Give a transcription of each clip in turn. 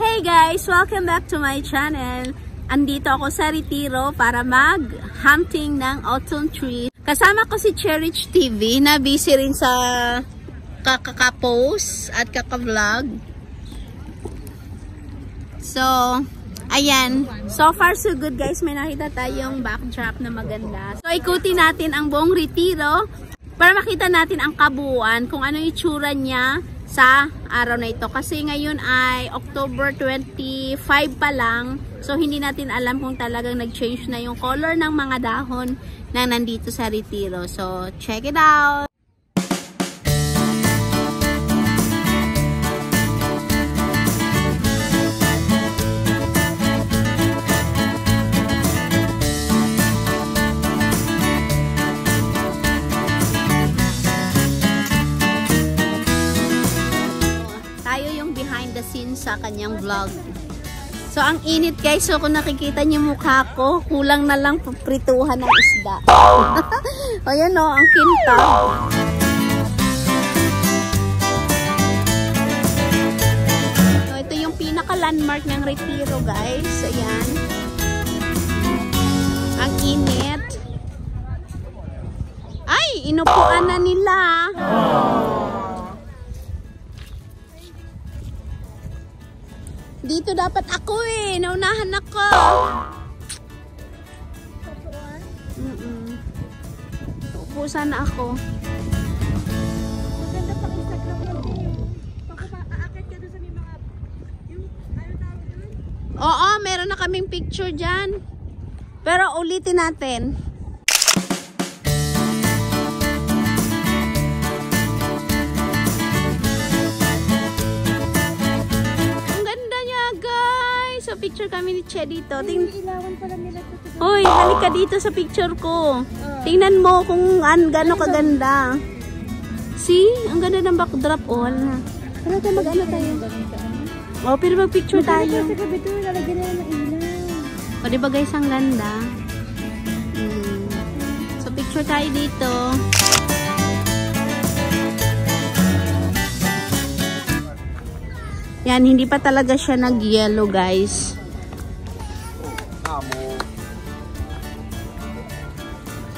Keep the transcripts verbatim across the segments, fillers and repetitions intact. Hey guys! Welcome back to my channel! Andito ako sa Retiro para mag-hunting ng autumn tree. Kasama ko si Cherich T V na busy rin sa kakaka-post at kaka-vlog. So, ayan. So far so good guys. May nakita tayong backdrop na maganda. So, ikutin natin ang buong Retiro para makita natin ang kabuuan kung ano yung itsura niya sa araw na ito. Kasi ngayon ay October twenty-five pa lang. So, hindi natin alam kung talagang nag-change na yung color ng mga dahon na nandito sa Retiro. So, check it out! Sa kanyang vlog. So, ang init guys. So, kung nakikita niyo mukha ko, kulang na lang paprituhan ng isda. Ayan o, ang kinta. So, ito yung pinaka-landmark ng Retiro guys. Ayan. Ang init. Ay! Inupuan na nila. Dito dapat ako eh. Naunahan ako. Mm-mm. Upusan na ako. Maganda pang Instagram natin yung pagkakaakit ka doon sa may mga yung ayaw tawag doon. Oo, meron na kaming picture dyan. Pero ulitin natin. So, picture kami ni Che dito. Ting ilawan pala nila dito. Hoy, halika dito sa picture ko. Uh, Tingnan mo kung an gaano kaganda. See? Ang ganda ng backdrop all. Pero tayo mag-ano tayo. Oh, pero mag-picture tayo. Kasi gabi to, lalagyan nila ng ilaw. O, diba guys, ang ganda. Hmm. So, picture tayo dito. Yan, hindi pa talaga siya nag-yellow, guys.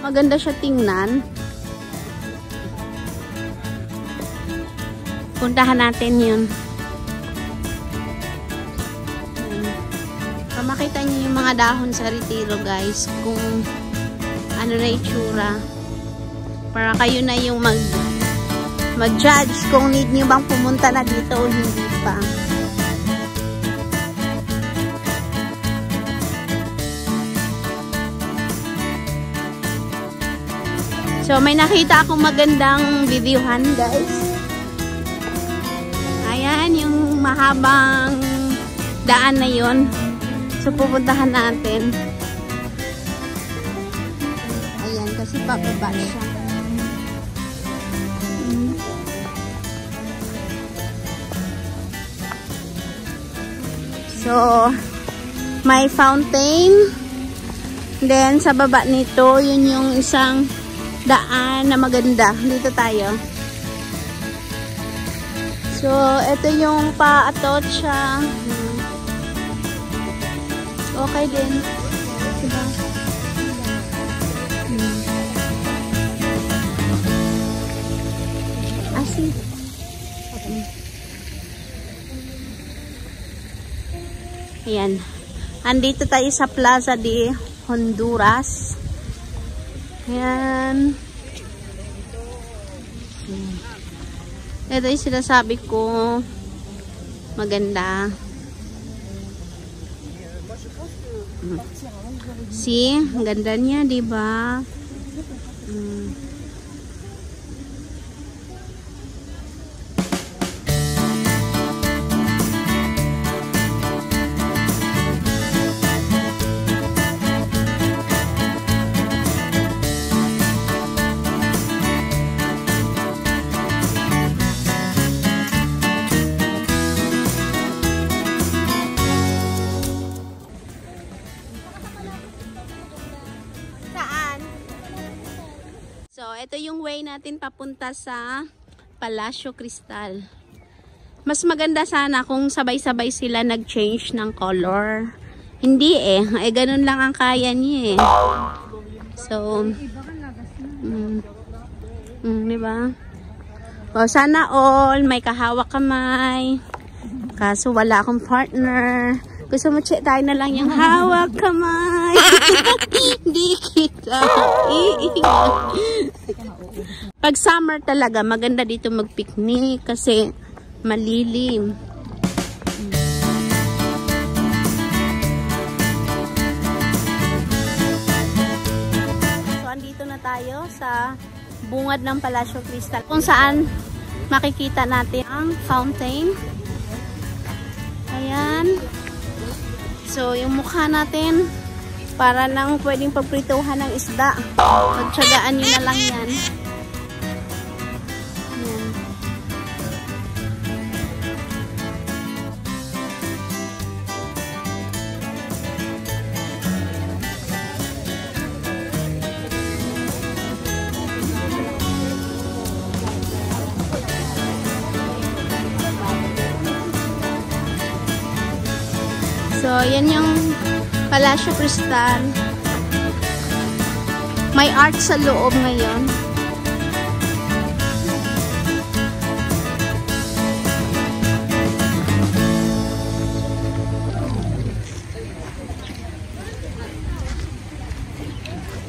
Maganda siya tingnan. Puntahan natin yun. So, makita niyo yung mga dahon sa Retiro, guys. Kung ano na itsura. Para kayo na yung mag... mag-judge kung need nyo bang pumunta na dito o hindi pa. So, may nakita akong magandang videohan, guys. Ayan, yung mahabang daan na yun. So, pupuntahan natin. Ayan, kasi bababa siya. So, may fountain. Then, sa baba nito, yun yung isang daan na maganda. Dito tayo. So, ito yung pa Atocha. Okay din. Diba? Asin. Ayan. Andito tayo sa Plaza de Honduras. Ayan. Ito yung sinasabi ko. Maganda. See? Ang ganda niya, diba? Hmm. Ito yung way natin papunta sa Palacio Cristal. Mas maganda sana kung sabay-sabay sila nag-change ng color. Hindi eh. Eh, ganun lang ang kaya niya eh. So, mm, mm, diba? O, sana all, may kahawak kamay. Kaso wala akong partner. Gusto mo, check tayo na lang yung hawak kamay. Hindi kita. Pag summer talaga, maganda dito mag-picnic kasi malilim. So, andito na tayo sa bungad ng Palacio Cristal kung saan makikita natin ang fountain. Ayan. So, yung mukha natin para lang pwedeng pagprituhan ng isda. Pagtsagaan nyo na lang yan. So, yan yung Palacio Cristal. May art sa loob ngayon.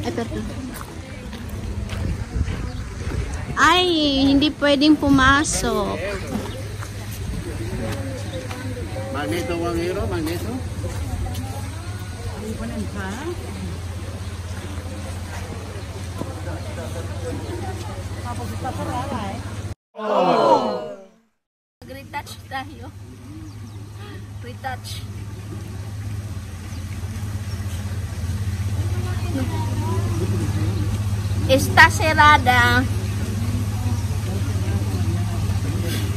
Ito, ito. Ay, hindi pwedeng pumasok. Magneto, Wangero, magneto. Oh. Retouch tayo. Retouch. Está cerrada.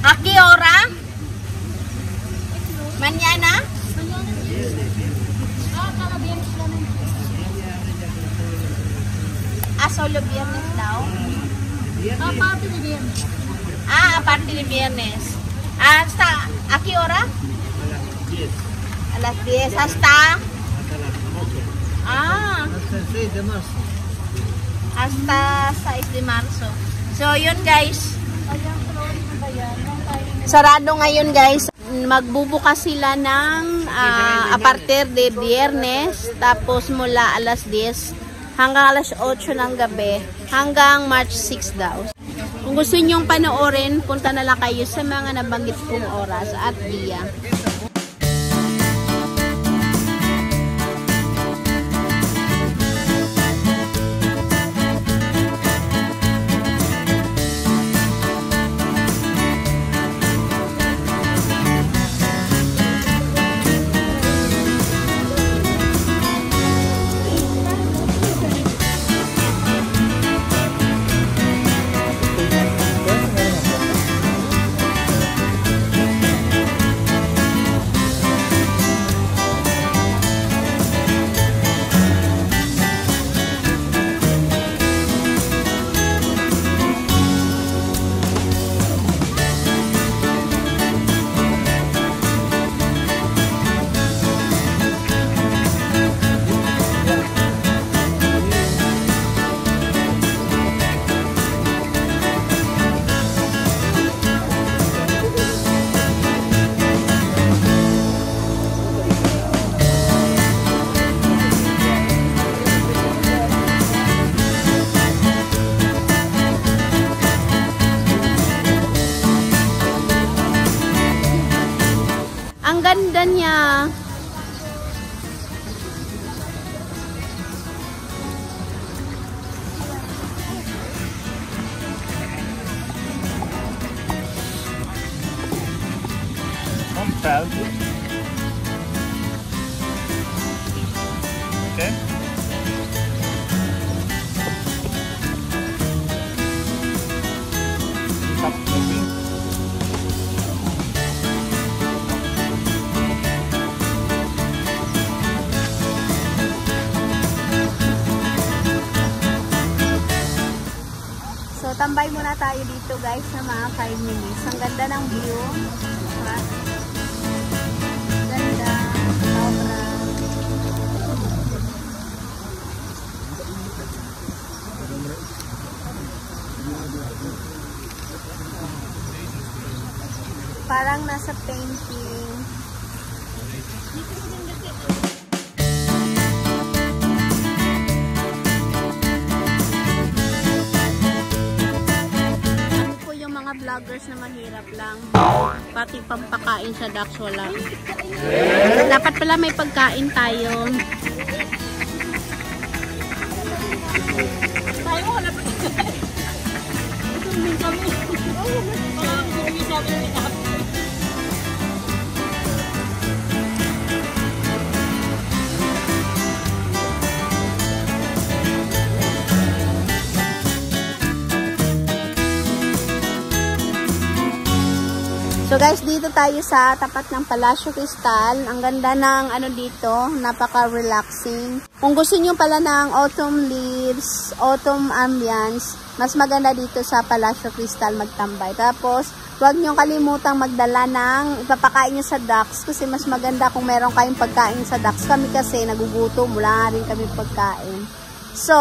¿A qué hora? Mañana. Ah, solo viernes daw? Ah, parte de viernes. Ah, parte de viernes. Hasta, ¿a qué hora? A las diez. ¿Hasta? Ah. Hasta el seis de marzo. Hasta seis de marzo. So, yun guys. Sarado ngayon guys. Magbubukas sila ng uh, aparter de Biyernes, tapos mula alas diyes hanggang alas otso ng gabi, hanggang March six daw. Kung gusto ninyong panoorin, punta na lang kayo sa mga nabanggit kong oras at dia. Ganda niya. Okay. Tambay muna tayo dito guys. guys na mga five minutes. Ang ganda ng view. Ganda. Sobra. Parang nasa painting. Vloggers na mahirap lang. Pati pampakain sa ducks wala. Dapat pala may pagkain tayo. Tayo wala pagkain. Ito din kami. Parang hindi kami nakapagkain. So guys, dito tayo sa tapat ng Palacio Cristal. Ang ganda ng ano dito, napaka-relaxing. Kung gusto nyo pala ng autumn leaves, autumn ambience, mas maganda dito sa Palacio Cristal magtambay. Tapos, huwag nyo kalimutang magdala ng ipapakain nyo sa ducks kasi mas maganda kung meron kayong pagkain sa ducks. Kami kasi nagugutom, wala rin kami pagkain. So,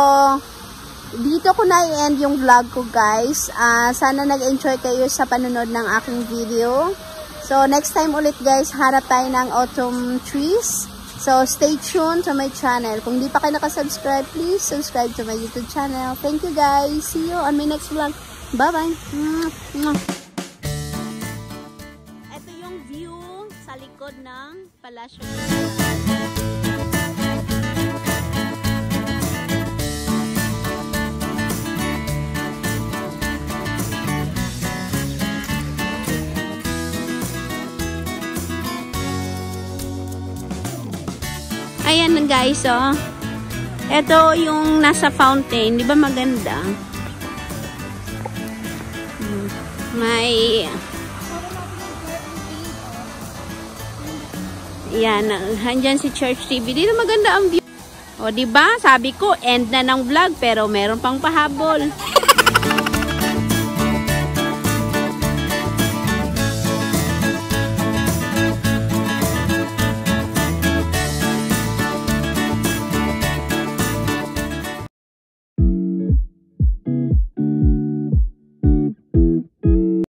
dito ko na i-end yung vlog ko guys. Uh, sana nag-enjoy kayo sa panonood ng aking video. So next time ulit guys, harap tayo ng autumn trees. So stay tuned to my channel. Kung di pa kayo nakasubscribe, please subscribe to my YouTube channel. Thank you guys. See you on my next vlog. Bye-bye. Ito yung view sa likod ng Palacio. Ayan guys, oh. Ito yung nasa fountain. Di ba maganda? May... Ayan. Handyan si Cherich T V. Dito maganda ang view. O, di ba? Sabi ko, end na ng vlog. Pero meron pang pahabol.